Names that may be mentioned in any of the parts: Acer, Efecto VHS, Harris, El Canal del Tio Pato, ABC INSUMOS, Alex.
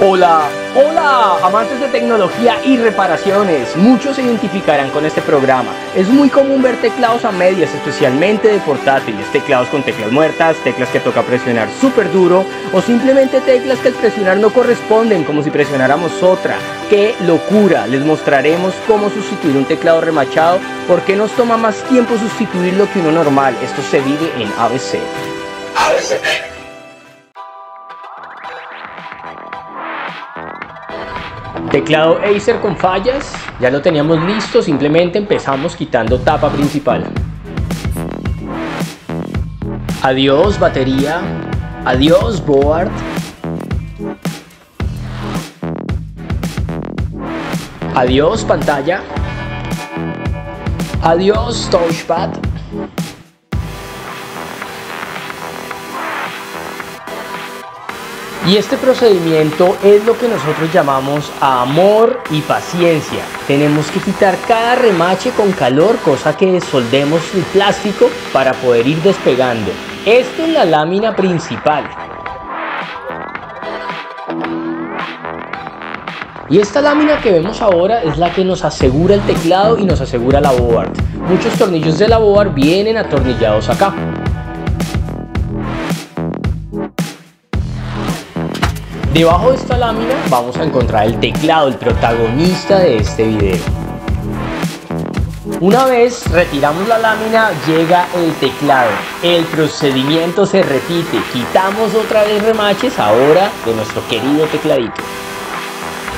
Hola, amantes de tecnología y reparaciones, muchos se identificarán con este programa. Es muy común ver teclados a medias, especialmente de portátiles, teclados con teclas muertas, teclas que toca presionar súper duro o simplemente teclas que al presionar no corresponden, como si presionáramos otra. ¡Qué locura! Les mostraremos cómo sustituir un teclado remachado, porque nos toma más tiempo sustituirlo que uno normal. Esto se vive en ABC. ABC. Teclado Acer con fallas, ya lo teníamos listo, simplemente empezamos quitando tapa principal. Adiós batería, adiós board. Adiós pantalla. Adiós touchpad. Y este procedimiento es lo que nosotros llamamos amor y paciencia. Tenemos que quitar cada remache con calor, cosa que soldemos el plástico para poder ir despegando. Esto es la lámina principal. Y esta lámina que vemos ahora es la que nos asegura el teclado y nos asegura la board. Muchos tornillos de la board vienen atornillados acá. Debajo de esta lámina vamos a encontrar el teclado, el protagonista de este video. Una vez retiramos la lámina, llega el teclado. El procedimiento se repite, quitamos otra vez remaches ahora de nuestro querido tecladito.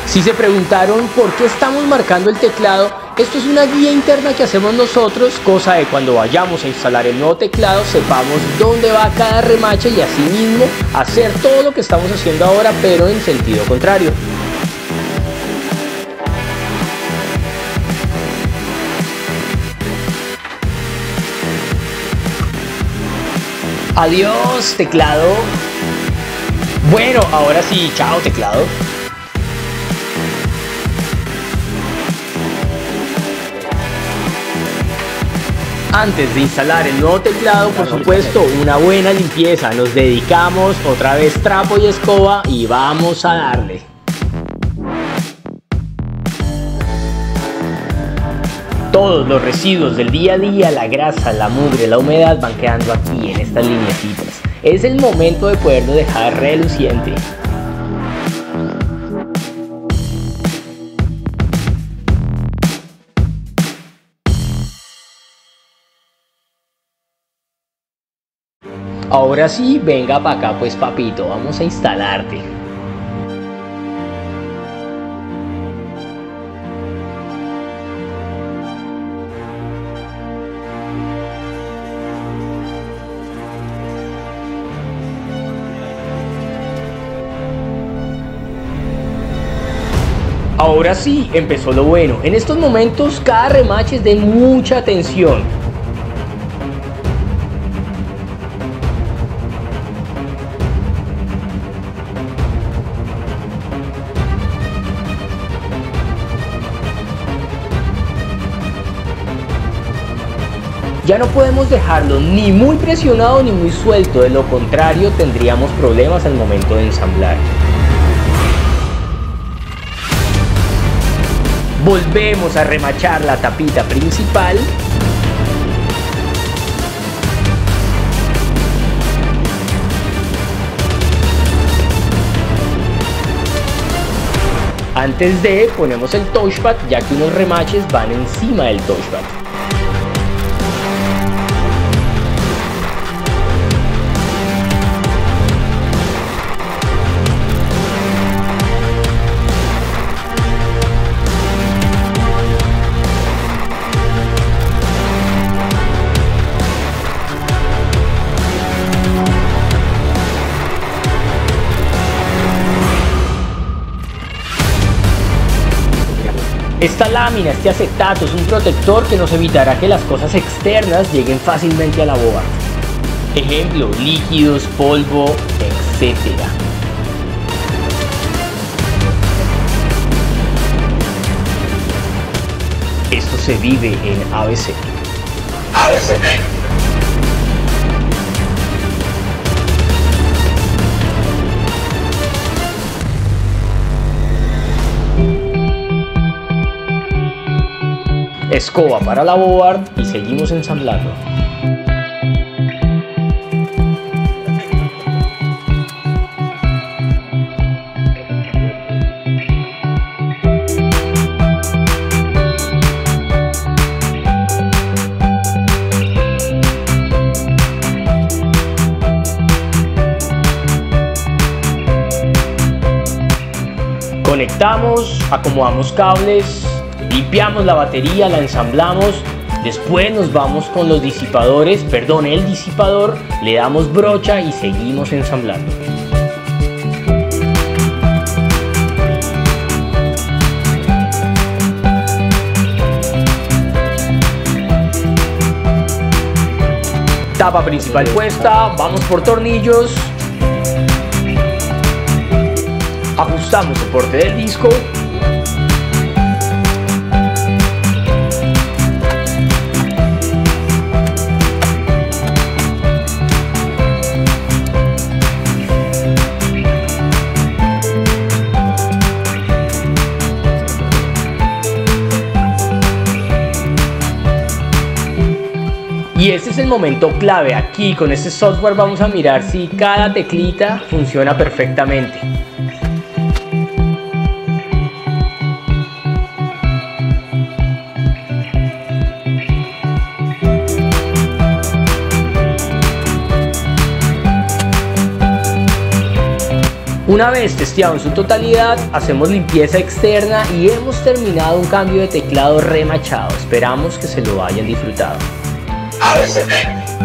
Si se preguntaron por qué estamos marcando el teclado, esto es una guía interna que hacemos nosotros, cosa de cuando vayamos a instalar el nuevo teclado sepamos dónde va cada remache y asimismo hacer todo lo que estamos haciendo ahora pero en sentido contrario. Adiós teclado. Bueno, ahora sí, chao teclado. Antes de instalar el nuevo teclado, por supuesto, una buena limpieza. Nos dedicamos otra vez trapo y escoba y vamos a darle. Todos los residuos del día a día, la grasa, la mugre, la humedad van quedando aquí en estas lineecitas. Es el momento de poderlo dejar reluciente. Ahora sí, venga para acá pues papito, vamos a instalarte. Ahora sí, empezó lo bueno. En estos momentos cada remache es de mucha atención. Ya no podemos dejarlo ni muy presionado ni muy suelto, de lo contrario tendríamos problemas al momento de ensamblar. Volvemos a remachar la tapita principal. Antes de, ponemos el touchpad, ya que unos remaches van encima del touchpad. Esta lámina, este acetato es un protector que nos evitará que las cosas externas lleguen fácilmente a la board. Ejemplo, líquidos, polvo, etc. Esto se vive en ABC. ABC. escoba para la board y seguimos ensamblando. Conectamos, acomodamos cables, limpiamos la batería, la ensamblamos, después nos vamos con los disipadores, perdón, el disipador, le damos brocha y seguimos ensamblando. Tapa principal puesta, vamos por tornillos. Ajustamos el soporte del disco. Y este es el momento clave. Aquí con este software vamos a mirar si cada teclita funciona perfectamente. Una vez testeado en su totalidad, hacemos limpieza externa y hemos terminado un cambio de teclado remachado. Esperamos que se lo hayan disfrutado. ABC.